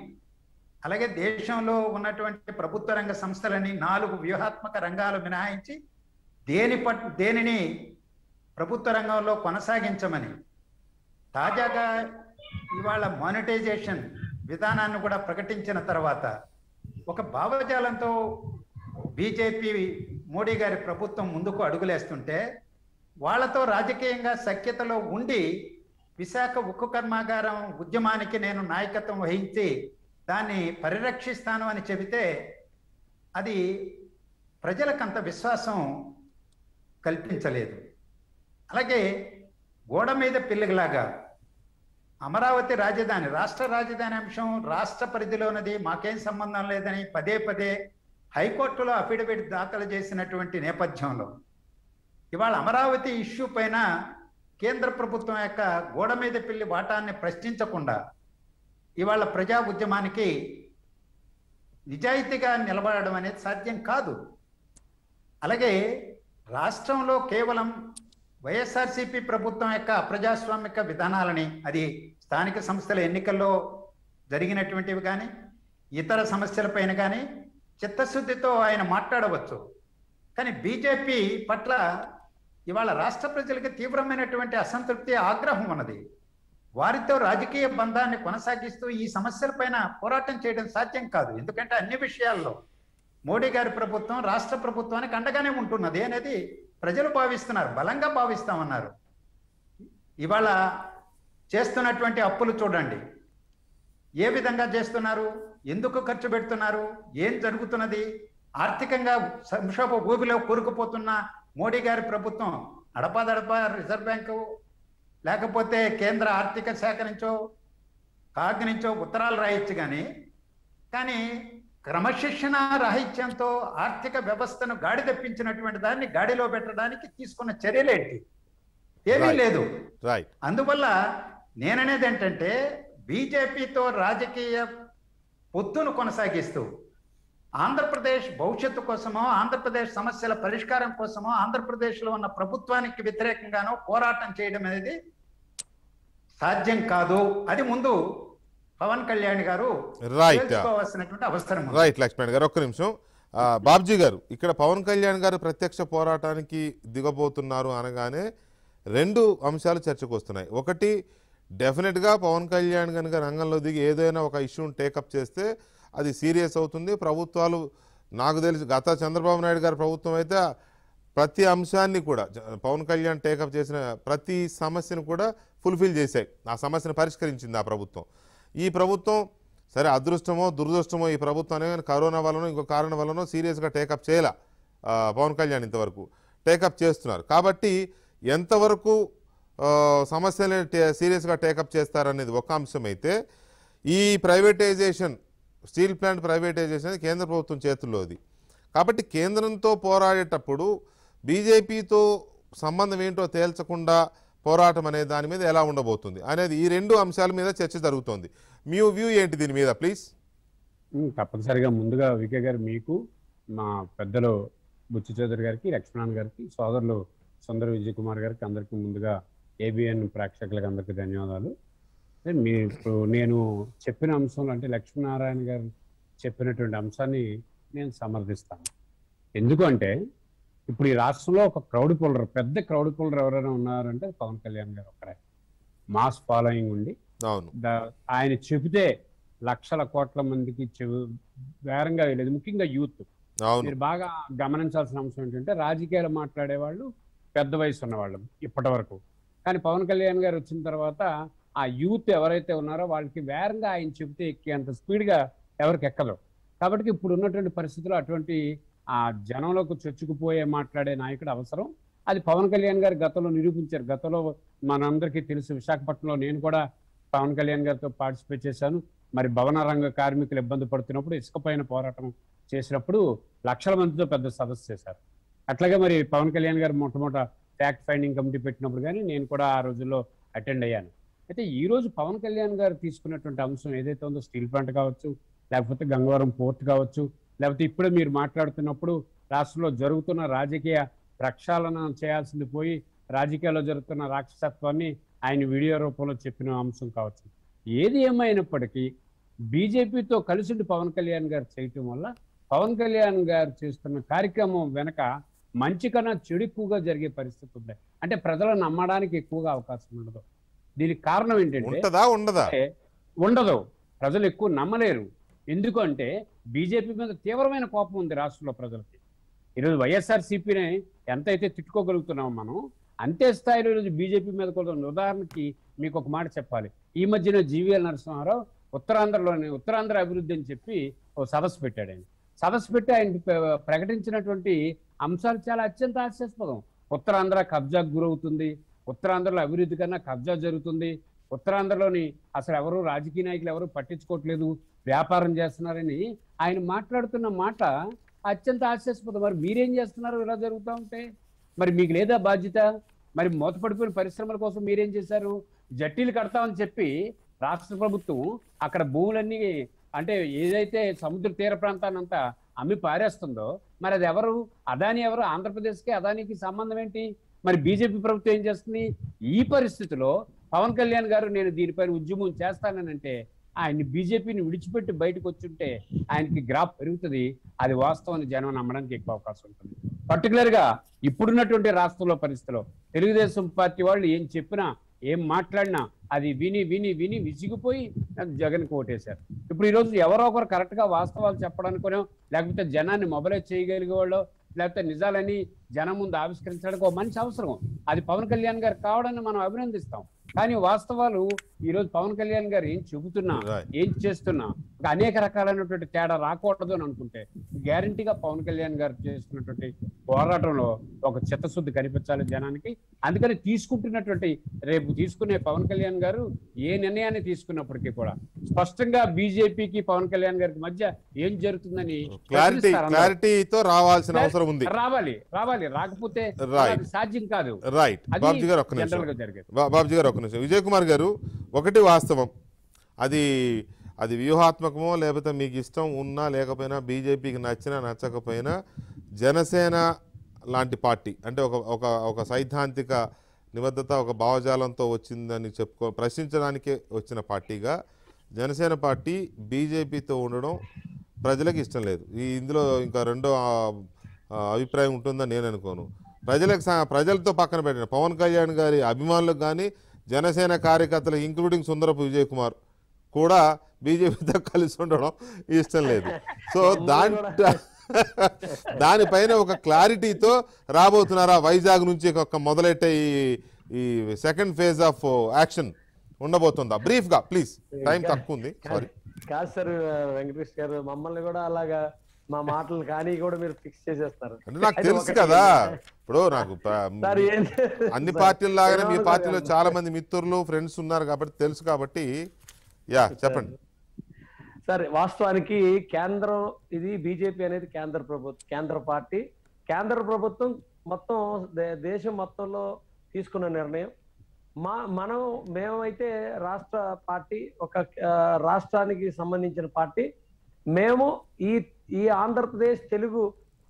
అలాగే దేశంలో ఉన్నటువంటి ప్రభుత్వ రంగ సంస్థలని 4 వ్యూహాత్మక రంగాలు మినహాయించి దేనిని ప్రభుత్వ రంగంలో కొనసాగించమని తాజాగా ఇవాళ మానిటైజేషన్ విధానాన్ని కూడా ప్రకటించిన తర్వాత ఒక భావజాలంతో బీజేపీ మోడీ గారి ప్రభుత్వం ముందుకు అడుగులేస్తుంటే వాళ్ళతో రాజకీయంగా సఖ్యతలో ఉండి విశాఖ ఉక్కు కర్మాగారం ఉద్యమానికి నేను నాయకత్వం వహించి దాన్ని పరిరక్షిస్తాను అని చెబితే అది ప్రజలకంత విశ్వాసం కల్పించలేదు అలాగే గోడ మీద పిల్లగలాగా అమరావతి రాజధాని రాష్ట్ర రాజధాని అంశం రాష్ట్ర పరిధిలో ఉన్నది మాకేం సంబంధం లేదని పదే పదే హైకోర్టులో అఫిడవిట్ దాఖలు చేసినటువంటి నేపథ్యంలో ఇవాళ అమరావతి ఇష్యూ పైన కేంద్ర ప్రభుత్వం యొక్క గోడ మీద పిల్లి వాటాన్ని ప్రశ్నించకుండా ఇవాళ ప్రజా ఉద్యమానికి నిజాయితీగా నిలబడడం అనేది సాధ్యం కాదు అలాగే రాష్ట్రంలో కేవలం వైఎస్ఆర్సీపీ ప్రభుత్వం యొక్క అప్రజాస్వామిక విధానాలని అది స్థానిక సంస్థల ఎన్నికల్లో జరిగినటువంటివి కానీ ఇతర సమస్యలపైన కానీ చిత్తశుద్ధితో ఆయన మాట్లాడవచ్చు కానీ బీజేపీ పట్ల ఇవాళ రాష్ట్ర ప్రజలకి తీవ్రమైనటువంటి అసంతృప్తి ఆగ్రహం ఉన్నది వారితో రాజకీయ బంధాన్ని కొనసాగిస్తూ ఈ సమస్యలపైన పోరాటం చేయడం సాధ్యం కాదు ఎందుకంటే అన్ని విషయాల్లో మోడీ గారి ప్రభుత్వం రాష్ట్ర ప్రభుత్వానికి అండగానే ఉంటున్నది అనేది ప్రజలు భావిస్తున్నారు బలంగా భావిస్తామన్నారు ఇవాళ చేస్తున్నటువంటి అప్పులు చూడండి ఏ విధంగా చేస్తున్నారు ఎందుకు ఖర్చు పెడుతున్నారు ఏం జరుగుతున్నది ఆర్థికంగా సంక్షోభ ఊబిలో కూరుకుపోతున్న మోడీ గారి ప్రభుత్వం అడపాదడప రిజర్వ్ బ్యాంకు లేకపోతే కేంద్ర ఆర్థిక శాఖ నుంచో కాగ్ నుంచో ఉత్తరాలు రాయొచ్చు కానీ క్రమశిక్షణ రాహిత్యంతో ఆర్థిక వ్యవస్థను గాడి తప్పించినటువంటి దాన్ని గాడిలో పెట్టడానికి తీసుకున్న చర్యలేంటి ఏమీ లేదు రైట్ అందువల్ల నేననేది ఏంటంటే బీజేపీతో రాజకీయ పొత్తును కొనసాగిస్తూ ఆంధ్రప్రదేశ్ భవిష్యత్తు కోసమో ఆంధ్రప్రదేశ్ సమస్యల పరిష్కారం కోసమో ఆంధ్రప్రదేశ్లో ఉన్న ప్రభుత్వానికి వ్యతిరేకంగానో పోరాటం చేయడం అనేది సాధ్యం కాదు అది ముందు పవన్ కళ్యాణ్ గారు తెలుసుకోవాల్సినటువంటి అవసరం ఉంది రైట్ లక్ష్మణ్ గారు ఒక్క నిమిషం బాబ్జీ గారు ఇక్కడ పవన్ కళ్యాణ్ గారు ప్రత్యక్ష పోరాటానికి దిగబోతున్నారు అనగానే రెండు అంశాలు చర్చకు వస్తున్నాయి ఒకటి డెఫినెట్గా పవన్ కళ్యాణ్ కనుక రంగంలో దిగి ఏదైనా ఒక ఇష్యూని టేకప్ చేస్తే అది సీరియస్ అవుతుంది ప్రభుత్వాలు నాకు తెలిసి గత చంద్రబాబు నాయుడు గారి ప్రభుత్వం అయితే ప్రతి అంశాన్ని కూడా పవన్ కళ్యాణ్ టేకప్ చేసిన ప్రతి సమస్యను కూడా ఫుల్ఫిల్ చేశాయి ఆ సమస్యను పరిష్కరించింది ఆ ప్రభుత్వం ఈ ప్రభుత్వం సరే అదృష్టమో దురదృష్టమో ఈ ప్రభుత్వం అనే కరోనా వల్లనో ఇంకో కారణం వల్లనో సీరియస్గా టేకప్ చేయాల పవన్ కళ్యాణ్ ఇంతవరకు టేకప్ చేస్తున్నారు కాబట్టి ఎంతవరకు సమస్యని సీరియస్గా టేకప్ చేస్తారనేది ఒక అంశం అయితే ఈ ప్రైవేటైజేషన్ స్టీల్ ప్లాంట్ ప్రైవేటైజేషన్ అనేది కేంద్ర ప్రభుత్వం చేతుల్లోది కాబట్టి కేంద్రంతో పోరాడేటప్పుడు బీజేపీతో సంబంధం ఏంటో తేల్చకుండా పోరాటం అనే దాని మీద ఎలా ఉండబోతుంది అనేది ఈ రెండు అంశాల మీద చర్చ జరుగుతోంది మీ వ్యూ ఏంటి దీని మీద ప్లీజ్ తప్పనిసరిగా ముందుగా వికే గారు మీకు మా పెద్దలు బుచ్చి చౌదరి గారికి లక్ష్మణ్ గారికి సోదరులు సుందర విజయ్ కుమార్ గారికి అందరికీ ముందుగా ఏబిఎన్ ప్రేక్షకులకు అందరికీ ధన్యవాదాలు మీరు నేను చెప్పిన అంశంలో అంటే లక్ష్మీనారాయణ గారు చెప్పినటువంటి అంశాన్ని నేను సమర్థిస్తాను ఎందుకంటే ఇప్పుడు ఈ రాష్ట్రంలో ఒక క్రౌడ్ పుల్లర్ పెద్ద క్రౌడ్ పుల్లర్ ఎవరైనా ఉన్నారంటే పవన్ కళ్యాణ్ గారు ఒకరే మాస్ ఫాలోయింగ్ ఉండి ఆయన చెబితే లక్షల కోట్ల మందికి వేరంగా వెళ్ళేది ముఖ్యంగా యూత్ మీరు బాగా గమనించాల్సిన అంశం ఏంటంటే రాజకీయాలు మాట్లాడేవాళ్ళు పెద్ద వయసు ఉన్నవాళ్ళు ఇప్పటి వరకు కానీ పవన్ కళ్యాణ్ గారు వచ్చిన తర్వాత ఆ యూత్ ఎవరైతే ఉన్నారో వాళ్ళకి వేరంగా ఆయన చెబితే ఎక్కి అంత స్పీడ్గా ఎవరికి ఎక్కదు కాబట్టి ఇప్పుడు ఉన్నటువంటి పరిస్థితుల్లో అటువంటి ఆ జనంలోకి చొచ్చుకుపోయే మాట్లాడే నాయకుడు అవసరం అది పవన్ కళ్యాణ్ గారు గతంలో నిరూపించారు గతంలో మనందరికీ తెలుసు విశాఖపట్నంలో నేను కూడా పవన్ కళ్యాణ్ గారితో పార్టిసిపేట్ చేశాను మరి భవన రంగ కార్మికులు ఇబ్బంది పడుతున్నప్పుడు ఇసుకపైన పోరాటం చేసినప్పుడు లక్షల మందితో పెద్ద సదస్సు చేశారు అట్లాగే మరి పవన్ కళ్యాణ్ గారు మొట్టమొదట ఫ్యాక్ట్ ఫైండింగ్ కమిటీ పెట్టినప్పుడు కానీ నేను కూడా ఆ రోజుల్లో అటెండ్ అయ్యాను అయితే ఈరోజు పవన్ కళ్యాణ్ గారు తీసుకున్నటువంటి అంశం ఏదైతే ఉందో స్టీల్ ప్లాంట్ కావచ్చు లేకపోతే గంగవరం పోర్ట్ కావచ్చు లేకపోతే ఇప్పుడు మీరు మాట్లాడుతున్నప్పుడు రాష్ట్రంలో జరుగుతున్న రాజకీయ ప్రక్షాళన చేయాల్సింది పోయి రాజకీయాల్లో జరుగుతున్న రాక్షసత్వాన్ని ఆయన వీడియో రూపంలో చెప్పిన అంశం కావచ్చు ఏది ఏమైనప్పటికీ బీజేపీతో కలిసి పవన్ కళ్యాణ్ గారు చేయటం వల్ల పవన్ కళ్యాణ్ గారు చేస్తున్న కార్యక్రమం వెనక మంచి కన్నా చెడు ఎక్కువగా జరిగే పరిస్థితి ఉంది అంటే ప్రజలను నమ్మడానికి ఎక్కువగా అవకాశం ఉండదు దీనికి కారణం ఏంటంటే ఉండదు ప్రజలు ఎక్కువ నమ్మలేరు ఎందుకంటే బీజేపీ మీద తీవ్రమైన కోపం ఉంది రాష్ట్రంలో ప్రజలకి ఈరోజు వైఎస్ఆర్ సిపిని ఎంతైతే తిట్టుకోగలుగుతున్నామో మనం అంతే స్థాయిలో ఈరోజు బీజేపీ మీద కూడా ఉదాహరణకి మీకు ఒక మాట చెప్పాలి ఈ మధ్యన జీవీఎల్ నరసింహారావు ఉత్తరాంధ్ర అభివృద్ధి అని చెప్పి ఓ సదస్సు పెట్టాడు ఆయన సదస్సు పెట్టి ఆయన ప్రకటించినటువంటి అంశాలు చాలా అత్యంత ఆశాస్పదం ఉత్తరాంధ్ర కబ్జాకు గురవుతుంది ఉత్తరాంధ్రలో అభివృద్ధి కన్నా కబ్జా జరుగుతుంది ఉత్తరాంధ్రలోని అసలు ఎవరు రాజకీయ నాయకులు ఎవరు పట్టించుకోవట్లేదు వ్యాపారం చేస్తున్నారని ఆయన మాట్లాడుతున్న మాట అత్యంత ఆశాస్పదం మరి మీరేం చేస్తున్నారు ఇలా జరుగుతూ ఉంటే మరి మీకు లేదా బాధ్యత మరి మూతపడిపోయిన పరిశ్రమల కోసం మీరేం చేశారు జట్టీలు కడతామని చెప్పి రాష్ట్ర ప్రభుత్వం అక్కడ భూములన్నీ అంటే ఏదైతే సముద్ర తీర ప్రాంతాన్నంతా అమ్మి పారేస్తుందో మరి అది ఎవరు అదాని ఎవరు ఆంధ్రప్రదేశ్కి అదానికి సంబంధం ఏంటి మరి బీజేపీ ప్రభుత్వం ఏం చేస్తుంది ఈ పరిస్థితిలో పవన్ కళ్యాణ్ గారు నేను దీనిపైన ఉద్యమం చేస్తానంటే ఆయన్ని బీజేపీని విడిచిపెట్టి బయటకు వచ్చుంటే ఆయనకి గ్రాఫ్ పెరుగుతుంది అది వాస్తవాన్ని జనం నమ్మడానికి ఎక్కువ అవకాశం ఉంటుంది పర్టికులర్గా ఇప్పుడున్నటువంటి రాష్ట్రంలో పరిస్థితిలో తెలుగుదేశం పార్టీ వాళ్ళు ఏం చెప్పినా ఏం మాట్లాడినా అది విని విని విని విసిగిపోయి జగన్కి ఓటేశారు ఇప్పుడు ఈరోజు ఎవరో ఒకరు కరెక్ట్గా వాస్తవాలు చెప్పడానికోనో లేకపోతే జనాన్ని మొబలైజ్ చేయగలిగేవాళ్ళు లేకపోతే నిజాలని జనం ముందు ఆవిష్కరించడానికి ఒక మంచి అవసరం అది పవన్ కళ్యాణ్ గారు కావడాన్ని మనం అభినందిస్తాం కానీ వాస్తవాలు ఈ రోజు పవన్ కళ్యాణ్ గారు ఏం చెబుతున్నా ఏం చేస్తున్నా అనేక రకాలైనటువంటి తేడా రాకూడదు అని అనుకుంటే గ్యారెంటీగా పవన్ కళ్యాణ్ గారు చేస్తున్నటువంటి పోరాటంలో ఒక చిత్తశుద్ధి కనిపించాలి జనానికి. అందుకని తీసుకుంటున్నటువంటి రేపు తీసుకునే పవన్ కళ్యాణ్ గారు ఏ నిర్ణయాన్ని తీసుకున్నప్పటికీ కూడా స్పష్టంగా బీజేపీకి పవన్ కళ్యాణ్ గారికి మధ్య ఏం జరుగుతుందని క్లారిటీతో రావాల్సిన అవసరం ఉంది. రావాలి రావాలి రాకపోతే సాధ్యం కాదు. బాబ్జీ గారు ఒక్క నిమిషం. విజయ్ కుమార్ గారు ఒకటి వాస్తవం, అది అది వ్యూహాత్మకమో లేకపోతే మీకు ఇష్టం ఉన్నా లేకపోయినా బీజేపీకి నచ్చినా నచ్చకపోయినా జనసేన లాంటి పార్టీ అంటే ఒక ఒక ఒక సైద్ధాంతిక నిబద్ధత ఒక భావజాలంతో వచ్చిందని ప్రశ్నించడానికి వచ్చిన పార్టీగా జనసేన పార్టీ బీజేపీతో ఉండడం ప్రజలకు ఇష్టం లేదు. ఇందులో ఇంకా రెండో అభిప్రాయం ఉంటుందని నేను అనుకోను. ప్రజలతో పక్కన పెట్టిన పవన్ కళ్యాణ్ గారి అభిమానులకు కానీ జనసేన కార్యకర్తలు ఇంక్లూడింగ్ సుందరపు విజయ్ కుమార్ కూడా బీజేపీతో కలిసి ఉండడం ఇష్టం లేదు. సో దానిపైన ఒక క్లారిటీతో రాబోతున్నారా? వైజాగ్ నుంచి ఒక మొదలెట్టే ఈ సెకండ్ ఫేజ్ ఆఫ్ యాక్షన్ ఉండబోతుందా? బ్రీఫ్గా ప్లీజ్, టైం తక్కువ ఉంది. సారీ కాదు సార్ వెంకటేష్ గారు, మమ్మల్ని కూడా అలాగా మా మాటలు కానీ కూడా మీరు ఫిక్స్ చేసేస్తారు అంటే నాకు తెలుసు కదా. ఇప్పుడు నాకు అన్ని పార్టీల లాగానే మీ పార్టీలో చాలా మంది మిత్రులు ఫ్రెండ్స్ ఉన్నారు కాబట్టి తెలుసు కాబట్టి యా చెప్పండి సార్. వాస్తవానికి కేంద్రం ఇది బీజేపీ అనేది కేంద్ర పార్టీ, కేంద్ర ప్రభుత్వం మొత్తం దేశం మొత్తంలో తీసుకున్న నిర్ణయం. మేమైతే రాష్ట్ర పార్టీ, ఒక రాష్ట్రానికి సంబంధించిన పార్టీ. మేము ఈ ఆంధ్రప్రదేశ్ తెలుగు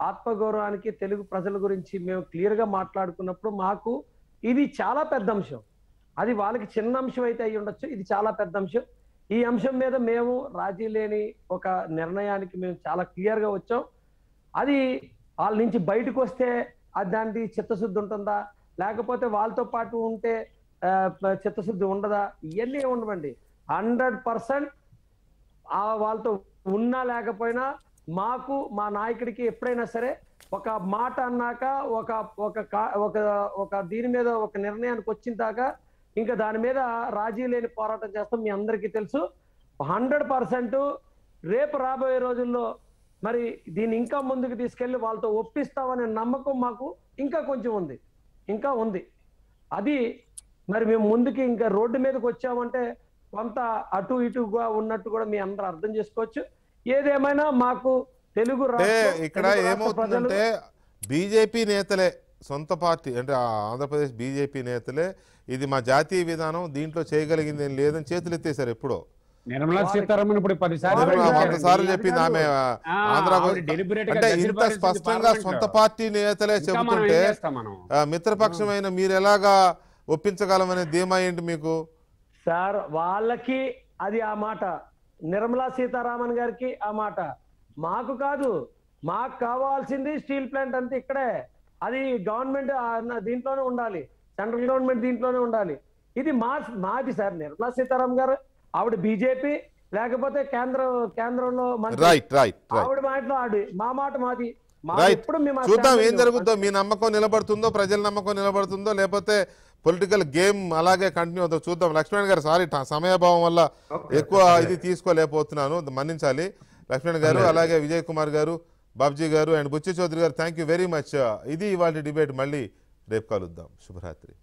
ఆత్మగౌరవానికి తెలుగు ప్రజల గురించి మేము క్లియర్గా మాట్లాడుకున్నప్పుడు మాకు ఇది చాలా పెద్ద అంశం. అది వాళ్ళకి చిన్న అంశం అయితే అయ్యి ఉండొచ్చు, ఇది చాలా పెద్ద అంశం. ఈ అంశం మీద మేము రాజీ లేని ఒక నిర్ణయానికి మేము చాలా క్లియర్గా వచ్చాం. అది వాళ్ళ నుంచి బయటకు వస్తే అది దానికి చిత్తశుద్ధి ఉంటుందా, లేకపోతే వాళ్ళతో పాటు ఉంటే చిత్తశుద్ధి ఉండదా, ఇవన్నీ ఉండవండి. 100% వాళ్ళతో ఉన్నా లేకపోయినా మాకు మా నాయకుడికి ఎప్పుడైనా సరే ఒక మాట అన్నాక ఒక ఒక ఒక దీని మీద ఒక నిర్ణయానికి వచ్చిన దాకా ఇంకా దాని మీద రాజీ లేని పోరాటం చేస్తాం. మీ అందరికీ తెలుసు 100%. రేపు రాబోయే రోజుల్లో మరి దీన్ని ఇంకా ముందుకు తీసుకెళ్ళి వాళ్ళతో ఒప్పిస్తామనే నమ్మకం మాకు ఇంకా కొంచెం ఉంది, ఇంకా ఉంది. అది మరి మేము ముందుకి ఇంకా రోడ్డు మీదకి వచ్చామంటే కొంత అటు ఇటుగా ఉన్నట్టు కూడా మీ అందరూ అర్థం చేసుకోవచ్చు. ఏదేమైనా మాకు తెలుగు ఇక్కడ ఏమవుతుందంటే బీజేపీ నేతలే సొంత పార్టీ అంటే ఆంధ్రప్రదేశ్ బీజేపీ నేతలే ఇది మా జాతీయ విధానం దీంట్లో చేయగలిగింది ఏం లేదని చేతులు ఎత్తేసారు. ఎప్పుడో నిర్మలా సీతారామన్ ఇప్పుడు 10 సార్లు చెప్పింది ఆమె. అంటే ఇంత స్పష్టంగా సొంత పార్టీ నేతలే చెబుతుంటే మిత్రపక్షమైన మీరు ఎలాగా ఒప్పించగలమనే ధీమా ఏంటి మీకు సార్? వాళ్ళకి అది ఆ మాట, నిర్మలా సీతారామన్ గారికి ఆ మాట, మాకు కాదు. మాకు కావాల్సింది స్టీల్ ప్లాంట్ అంతా ఇక్కడే, అది గవర్నమెంట్ దీంట్లోనే ఉండాలి, సెంట్రల్ గవర్నమెంట్ దీంట్లోనే ఉండాలి. ఇది మాది సార్. నిర్మలా సీతారామన్ గారు ఆవిడ బీజేపీ లేకపోతే కేంద్రంలో ఆవిడ మాటలో ఆడి, మా మాట మాది. చూద్దాం ఏం జరుగుతుందో. మీ నమ్మకం నిలబడుతుందో, ప్రజల నమ్మకం నిలబడుతుందో, లేకపోతే పొలిటికల్ గేమ్ అలాగే కంటిన్యూ అవుతుంది చూద్దాం. లక్ష్మణ్ గారు సారీ సమయాభావం వల్ల ఎక్కువ ఇది తీసుకోలేకపోతున్నాను, మన్నించాలి లక్ష్మణ్ గారు. అలాగే విజయ్ కుమార్ గారు, బాబ్జీ గారు అండ్ బుచ్చి చౌదరి గారు, థ్యాంక్ యూ వెరీ మచ్. ఇది ఇవాళ డిబేట్, మళ్ళీ రేపు కలుద్దాం. శుభరాత్రి.